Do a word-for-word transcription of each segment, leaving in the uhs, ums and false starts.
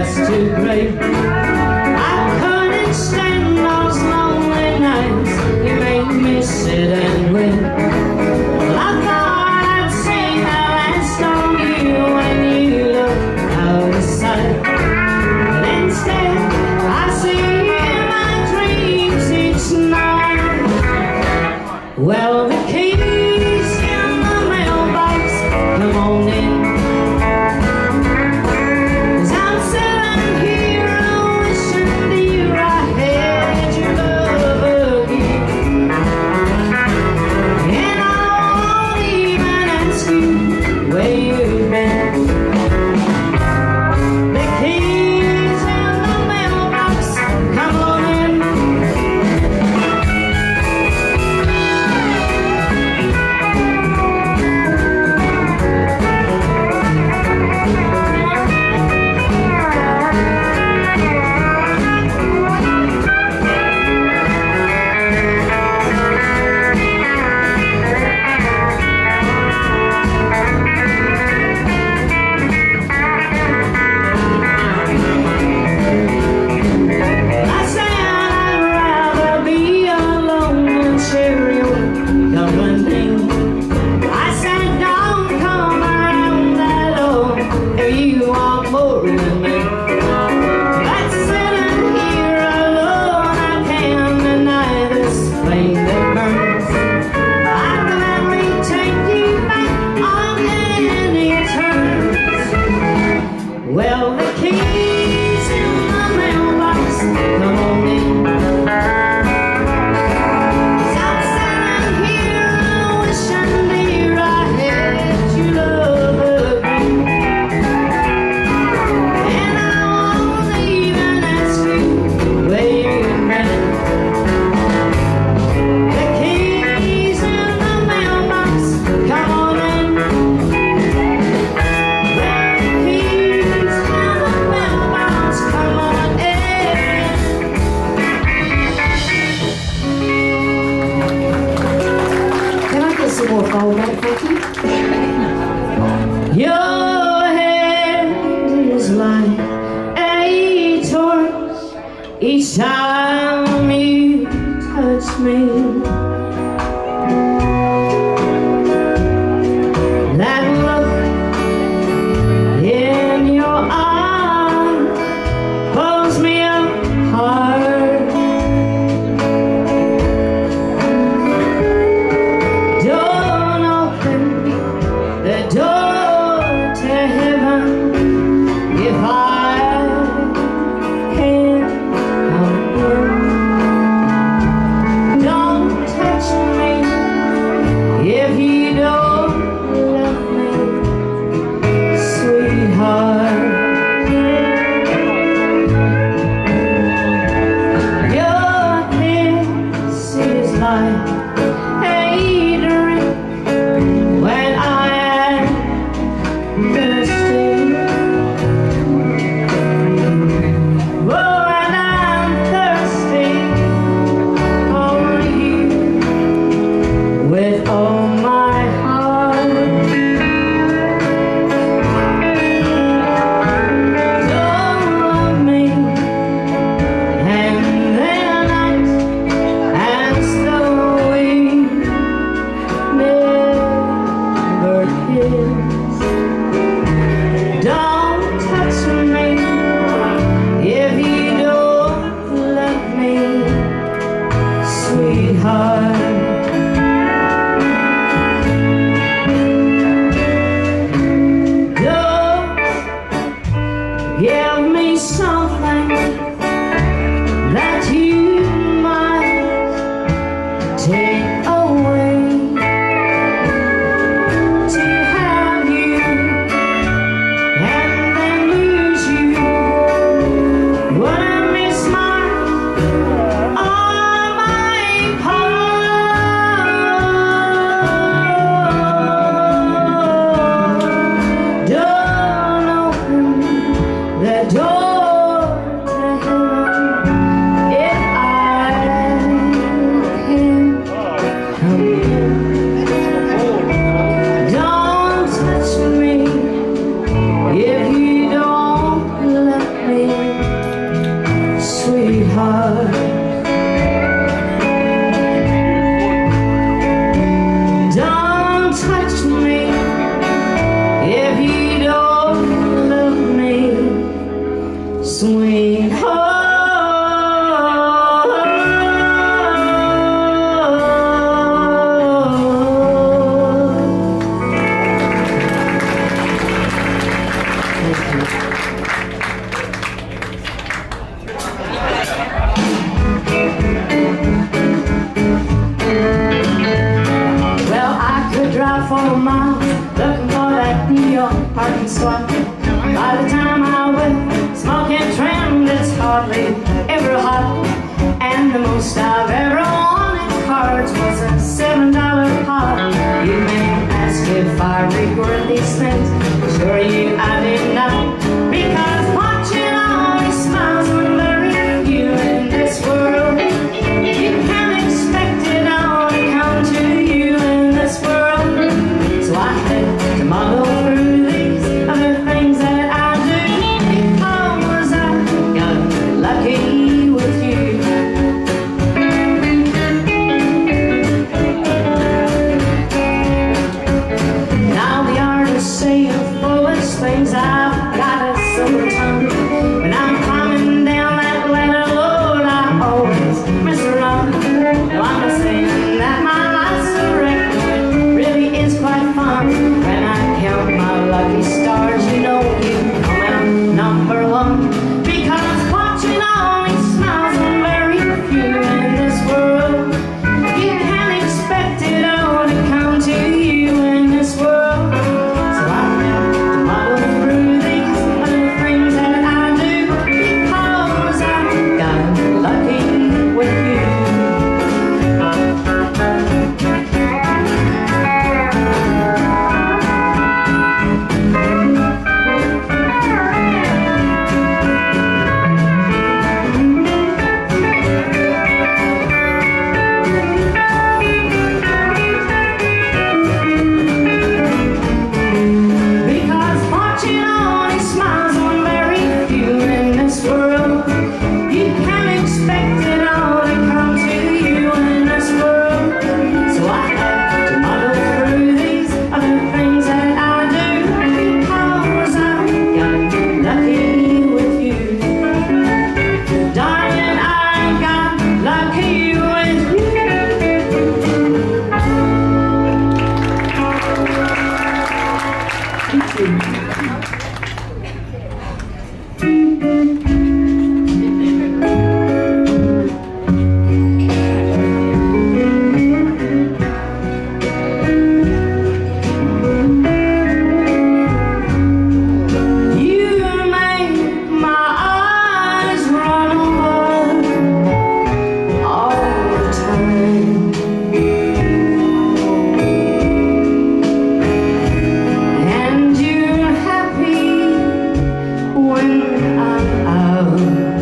just too great. I couldn't stand those lonely nights, you made me sit and wait. Well, I thought I'd sing the last on you when you looked out of sight, but instead I see you in my dreams each night. Well, the keys in the mailbox, come on in. More fallback, thank you. Your head is like a torch each time you touch me. That look in your eye pulls me apart. If I can't come for a mile, looking for that New York parking spot. By the time I went, smoke and trimmed, it's hardly ever hot. And the most I've ever won in cards was a seven dollar pot. You may ask if I regret these things, sure you I did not, because watching always smiles when there is you in this world. You can't expect it all to come to you in this world. So I had to muddle through these other things that I do, because I got lucky with you. Now the artists say the foolish things, I've got a silver tongue. When I'm climbing down that ladder, Lord, I always mess around. Now I'm just saying that my life's a record really is quite fun. When I count my lucky stars, you know you come out number one. Because watching only smiles on very few in this world. You can't expect it all to come to you in this world. So I have to muddle through these other things that I do, because I got lucky with you. Because fortune only smiles on very few in this world. You can't expect it all to come to you in this world. So I have to muddle through these other things that I do, because I got lucky with you. Darling, I got lucky with you. You make my eyes run over all the time, and you're happy when I'm out of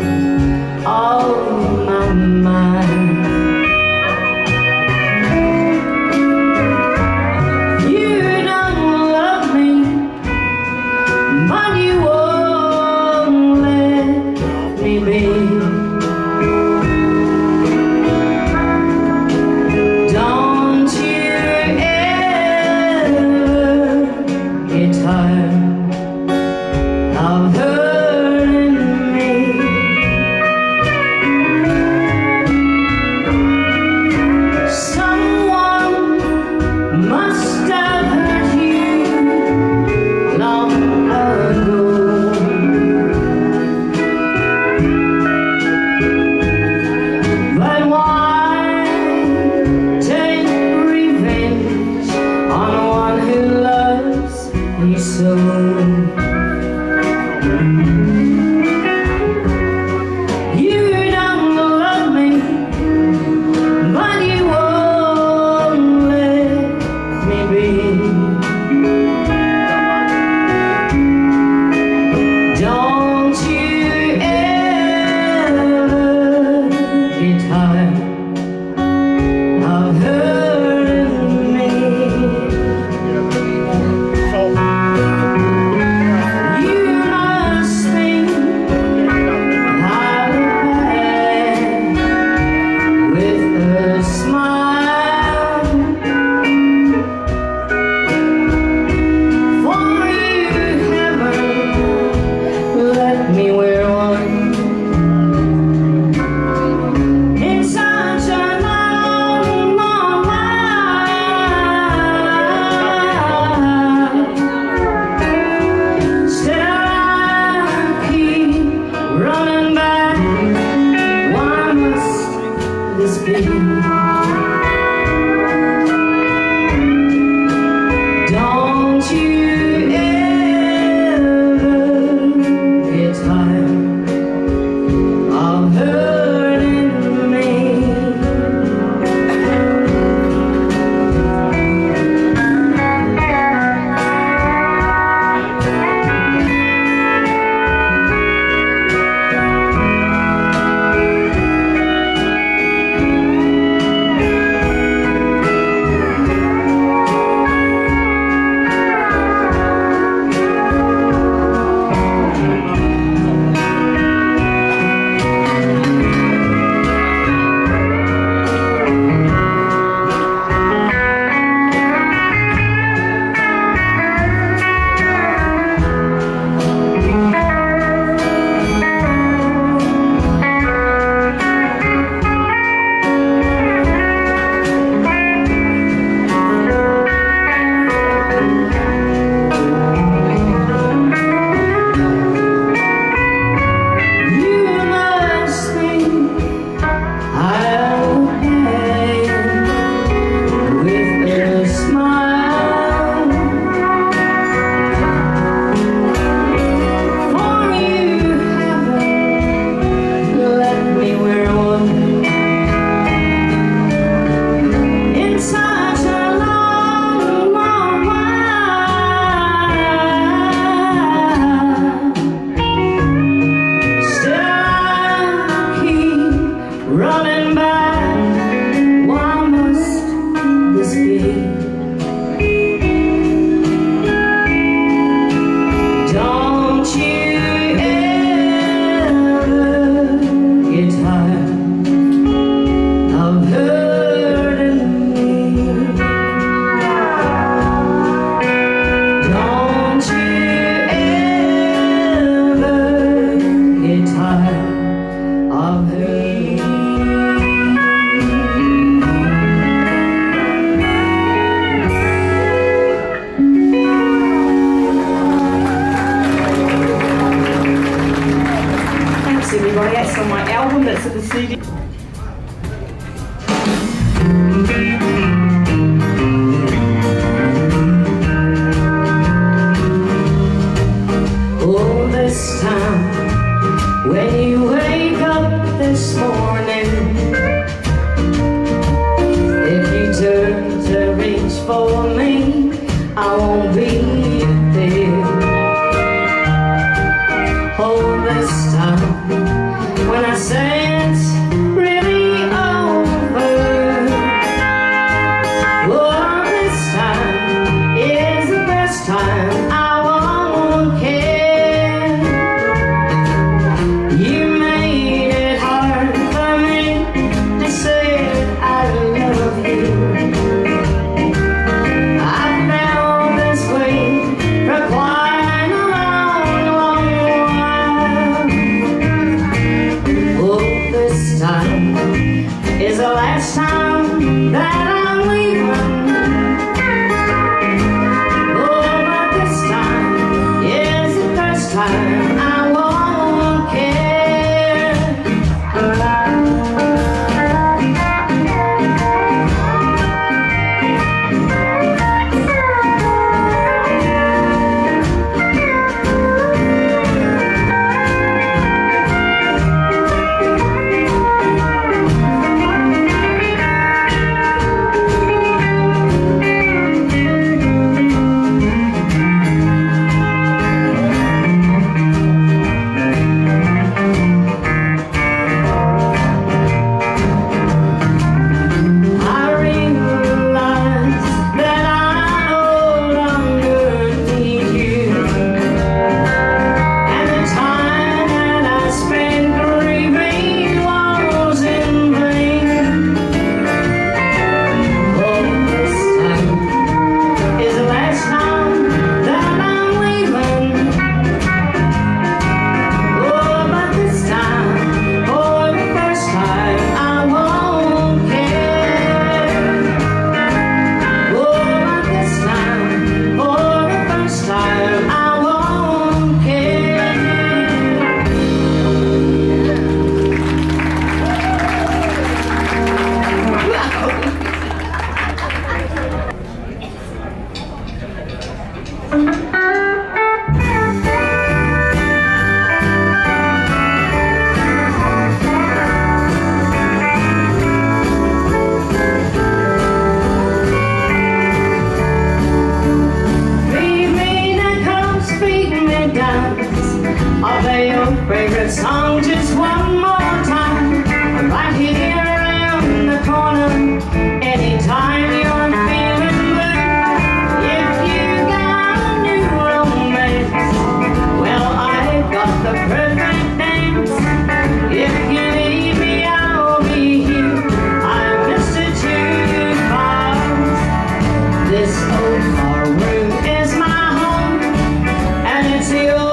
my mind. You don't love me, but you won't let me be. Don't you ever get tired of hurting me? Someone must have hurt you long ago, but why take revenge on one who loves me so? You don't love me, but you won't let me be. Don't you ever get tired of hurting me? Oh, this time when you wake up this morning, if you turn to reach for me, I won't be there. Oh, this time when I say it's really over, oh, this time is the best time. I is the last time that I'm leaving. Oh, but this time is the first time I won't care. I'll play your favorite song just one more time. I'm right here around the corner anytime you're feeling blue. If you got a new romance, well, I've got the perfect dance. If you need me, I'll be here. I'm Mister Two Fives. This old bar room is my home, and it's the old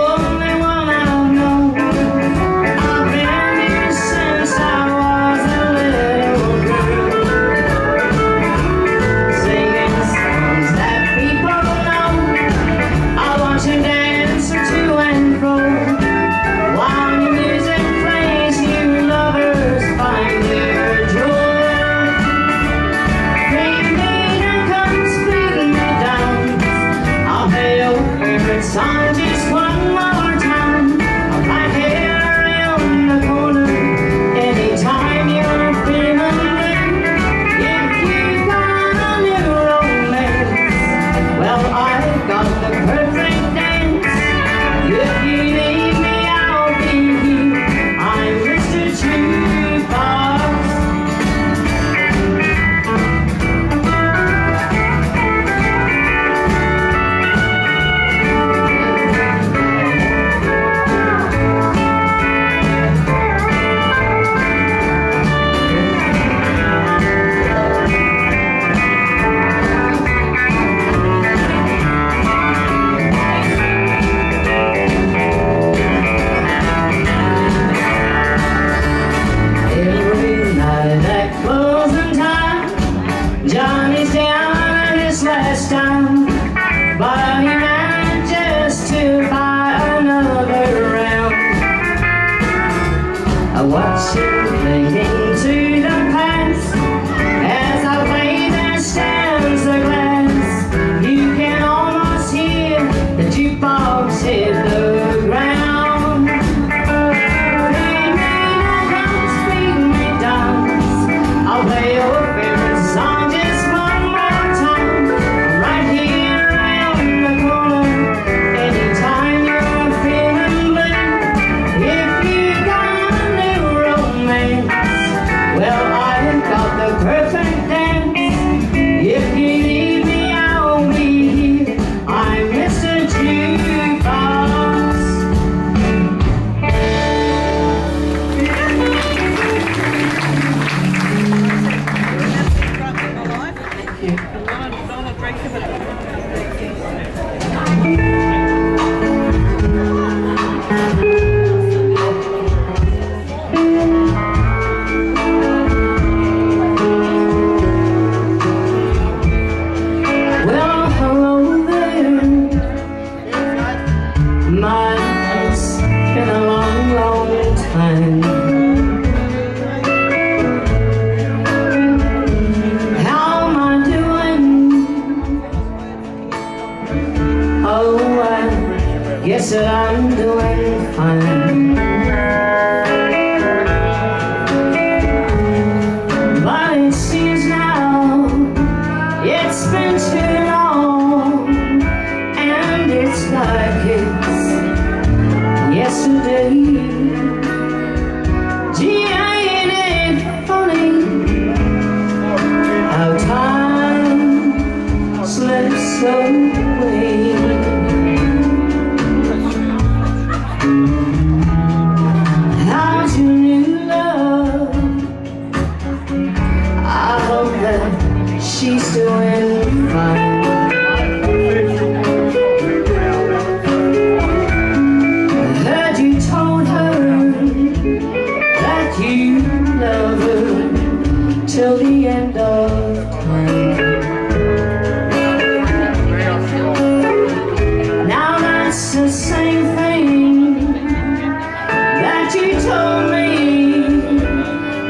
song just one more time. I'm right here around the corner anytime you're feeling blue. If you got a new romance, well, I've got the perfect dance. If you need me, I'll be here. I'm Mister Jukebox. Yes, sir, I'm doing fine. But it seems now it's been too long, and it's like it's yesterday. Gee, ain't it funny how time slips away? She's doing fine. I heard you told her that you love her till the end of time. Now that's the same thing that you told me,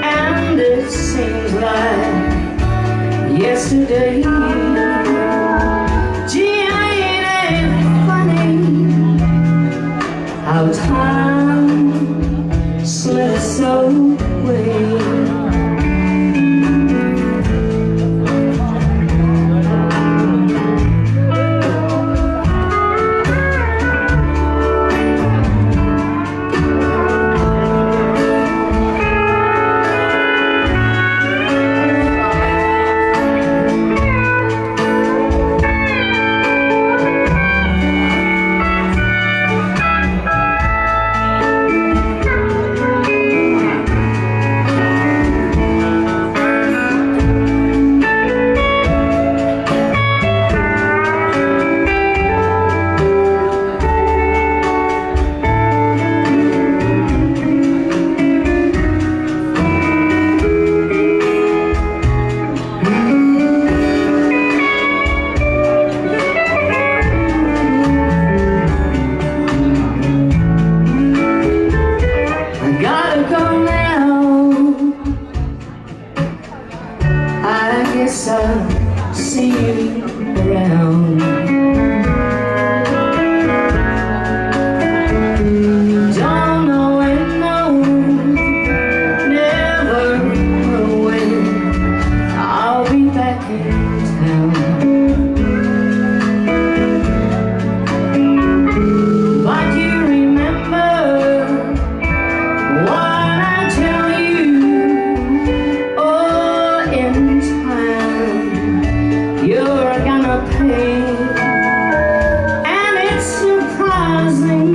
and it seems like yesterday. Gee, ain't it funny how time slips away? Yes, I'll see you around. Don't know when, no, never know when I'll be back in town. But you remember what I tell you. Oh, in time you're gonna pay. And it's surprising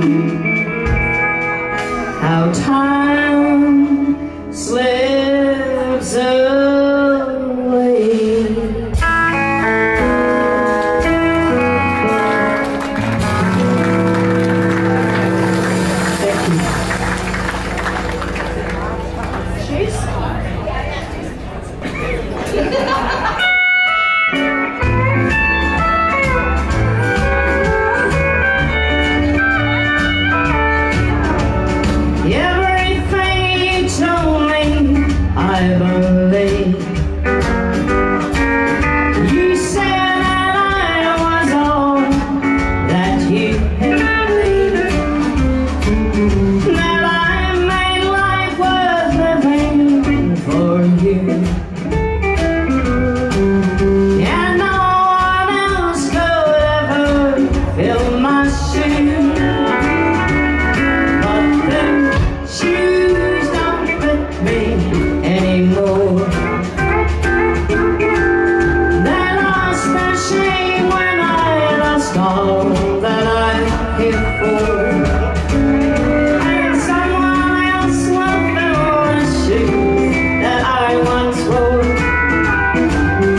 how time slips away. Thank you. I believe you said that I was all that you had believed, that I made life worth living for you, and no one else could ever fill my shoes. But them shoes don't fit me anymore. That I spent shame when I lost all that I cared for, and someone else will fill the shoes that I once wore.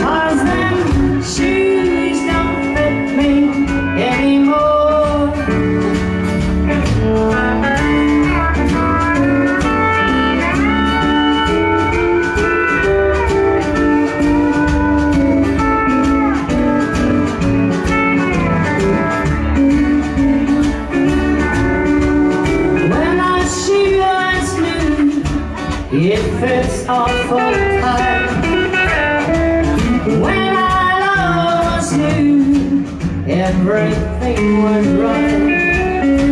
'Cause them shoes don't fit me anymore. It fits awful tight. When I lost you, everything was right.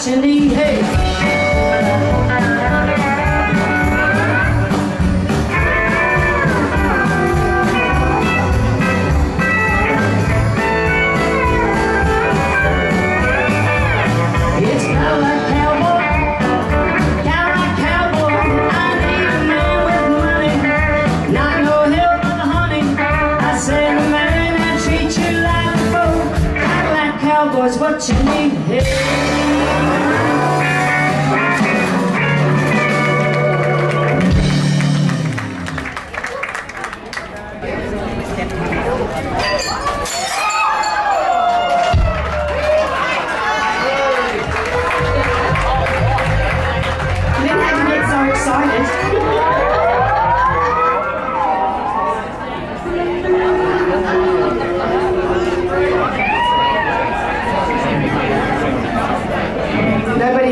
what you need, hey. Cowboy's what you need, hey.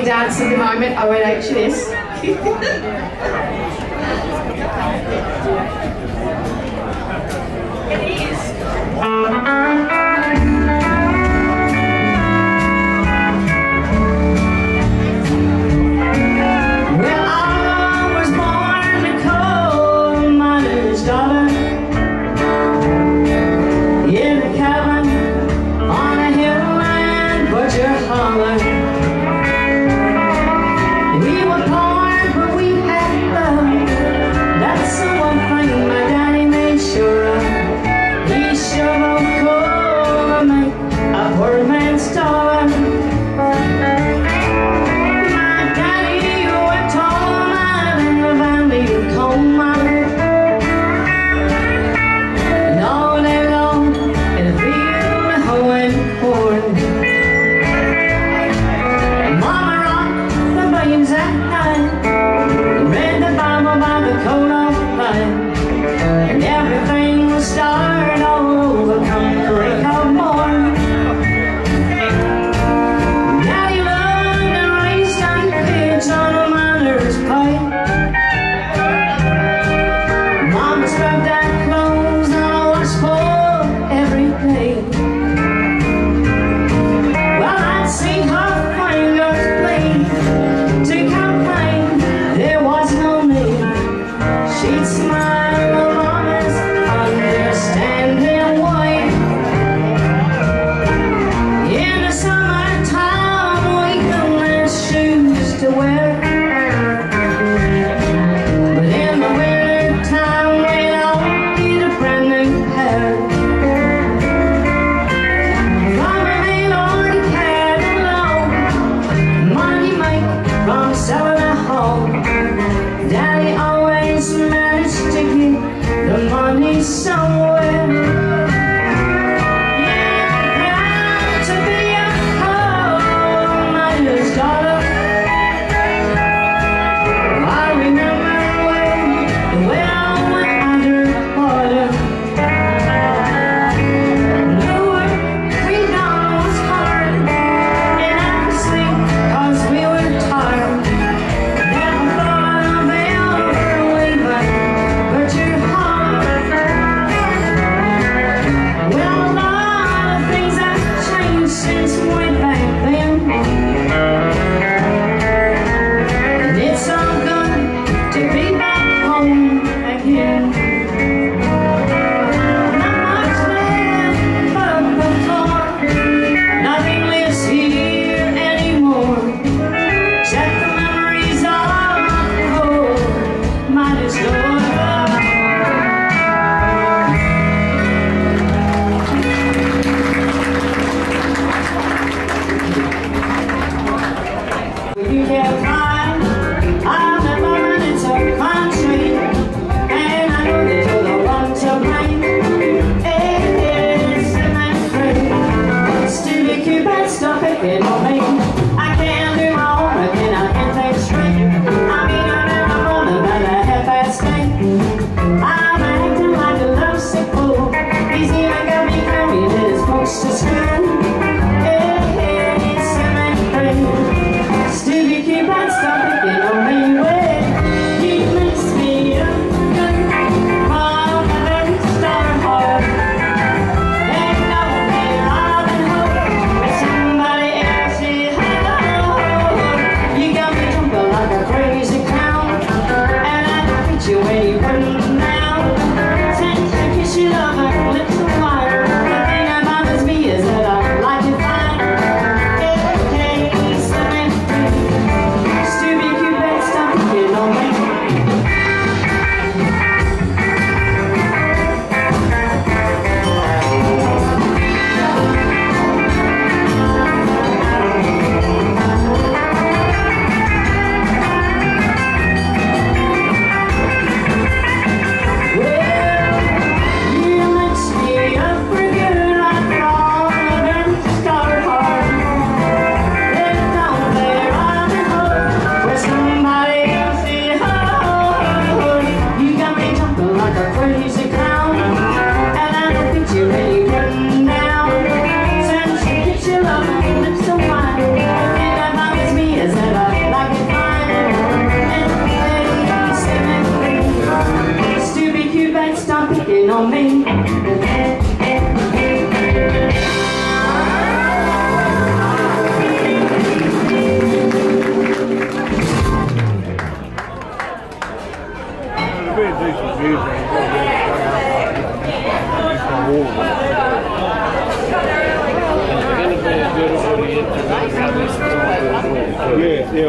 Dance at the moment, I won't H this. It is. Show of cold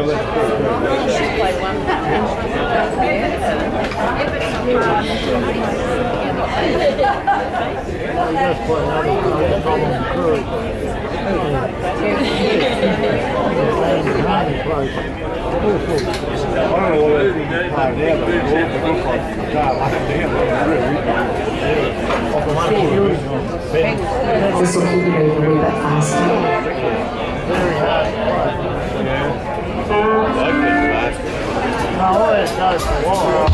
This will keep you a little bit faster. I always got the wall.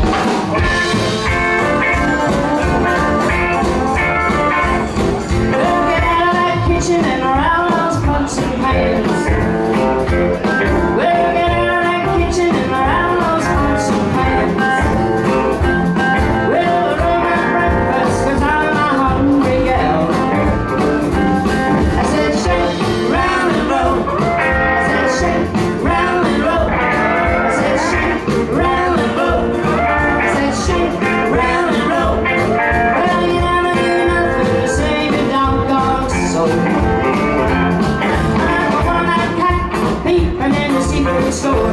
So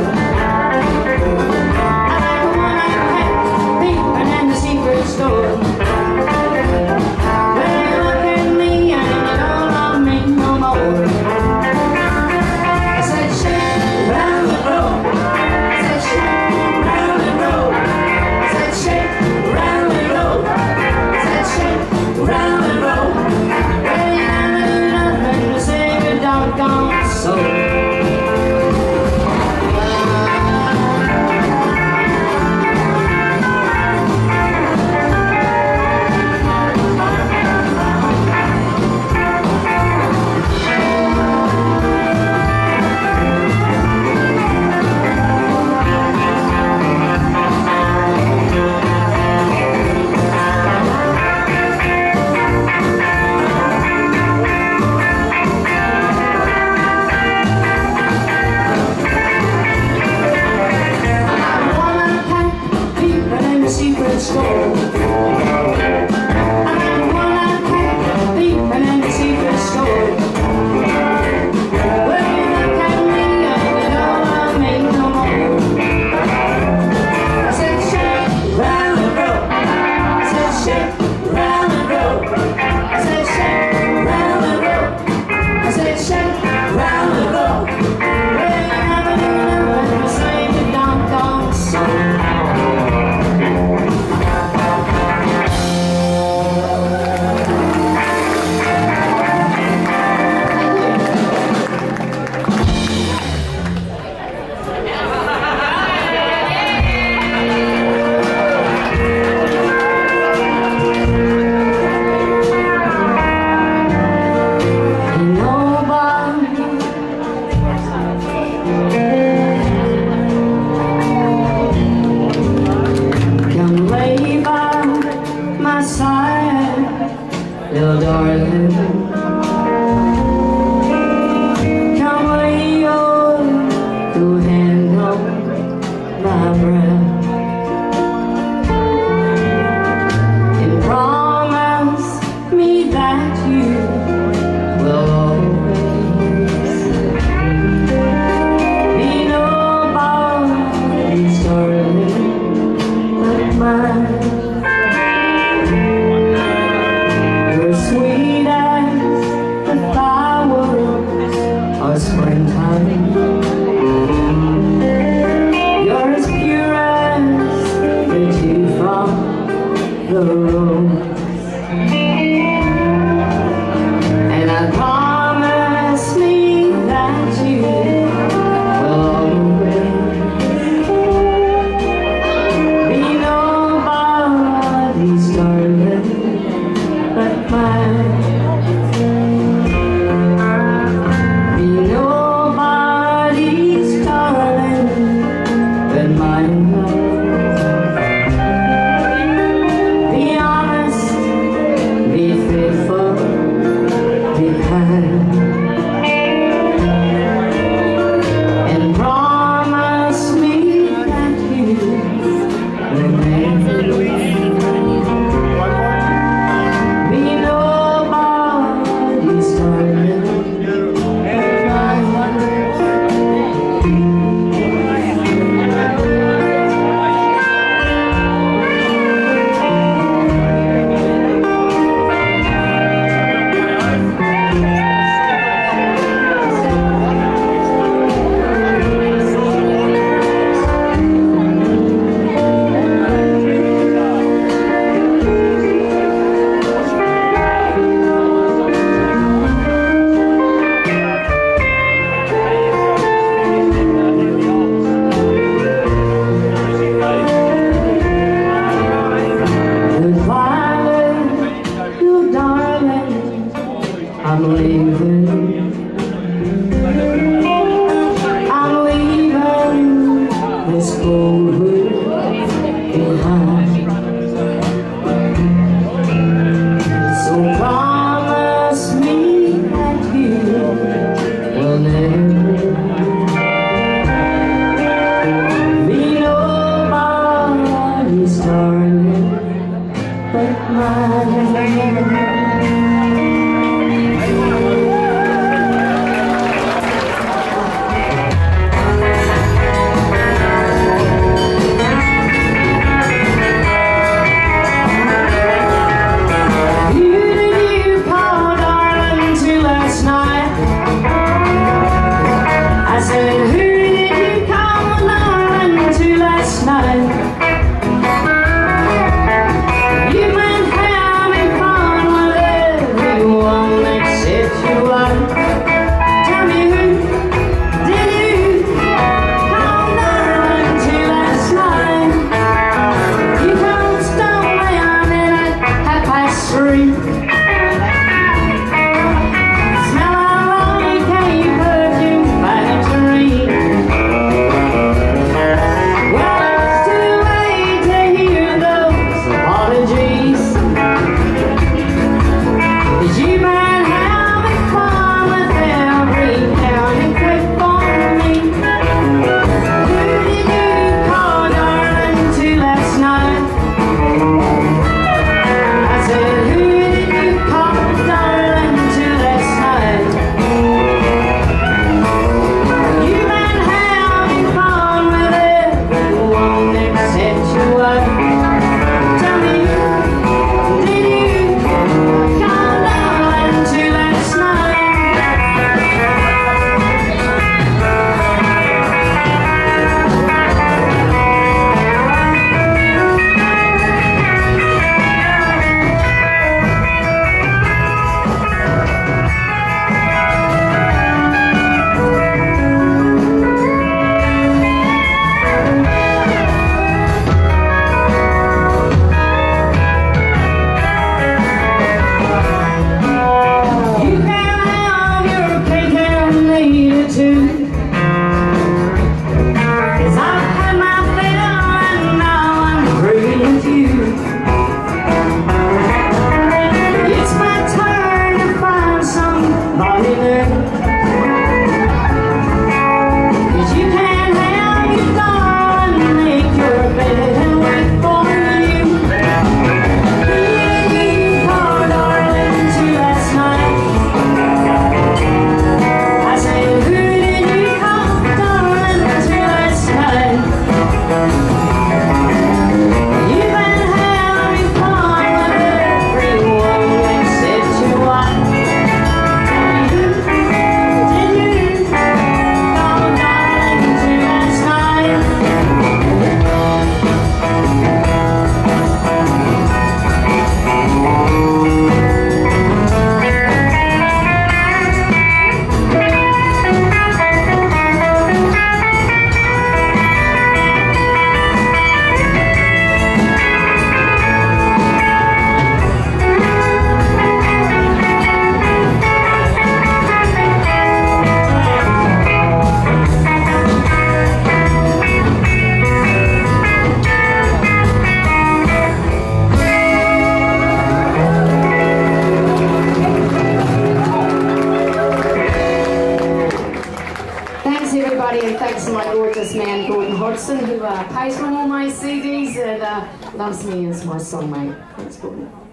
Hodgson, who uh, plays on all my C Ds and uh, loves me as my songmate. Thanks, Gordon.